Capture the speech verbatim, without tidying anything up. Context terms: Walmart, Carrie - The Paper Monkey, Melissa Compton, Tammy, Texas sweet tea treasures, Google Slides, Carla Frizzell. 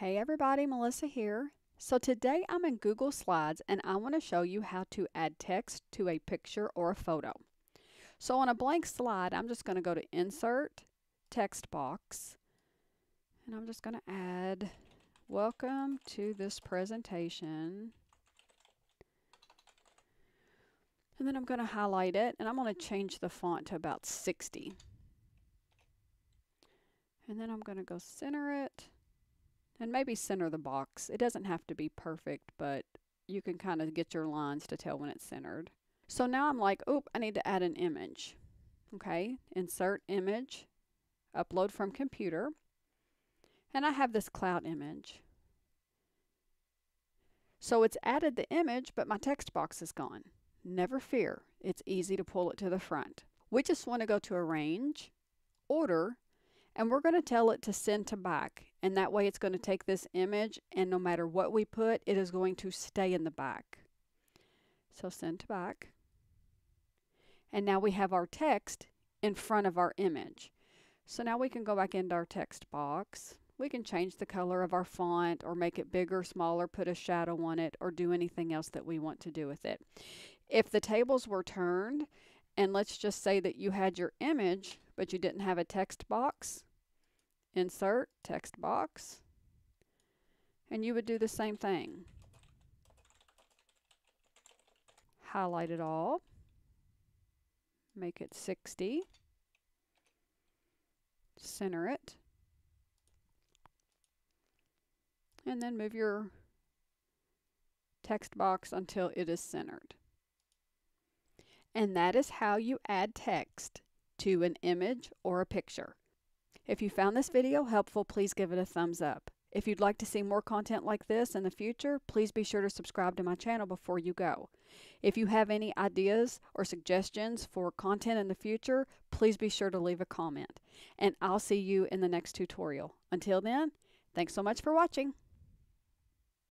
Hey everybody, Melissa here. So today I'm in Google Slides and I want to show you how to add text to a picture or a photo. So on a blank slide, I'm just going to go to Insert, Text Box, and I'm just going to add, welcome to this presentation. And then I'm going to highlight it and I'm going to change the font to about sixty. And then I'm going to go center it. And maybe center the box. It doesn't have to be perfect, but you can kind of get your lines to tell when it's centered. So now I'm like, oop, I need to add an image. Okay, insert image, upload from computer. And I have this cloud image. So it's added the image, but my text box is gone. Never fear, it's easy to pull it to the front. We just want to go to Arrange, Order, and we're going to tell it to send to back. And that way it's going to take this image and no matter what we put, it is going to stay in the back. So send to back. And now we have our text in front of our image. So now we can go back into our text box. We can change the color of our font or make it bigger, smaller, put a shadow on it, or do anything else that we want to do with it. If the tables were turned, and let's just say that you had your image, but you didn't have a text box, insert text box, and you would do the same thing. Highlight it all, make it sixty, center it, and then move your text box until it is centered. And that is how you add text to an image or a picture. If you found this video helpful, please give it a thumbs up. If you'd like to see more content like this in the future, please be sure to subscribe to my channel before you go. If you have any ideas or suggestions for content in the future, please be sure to leave a comment. And I'll see you in the next tutorial. Until then, thanks so much for watching.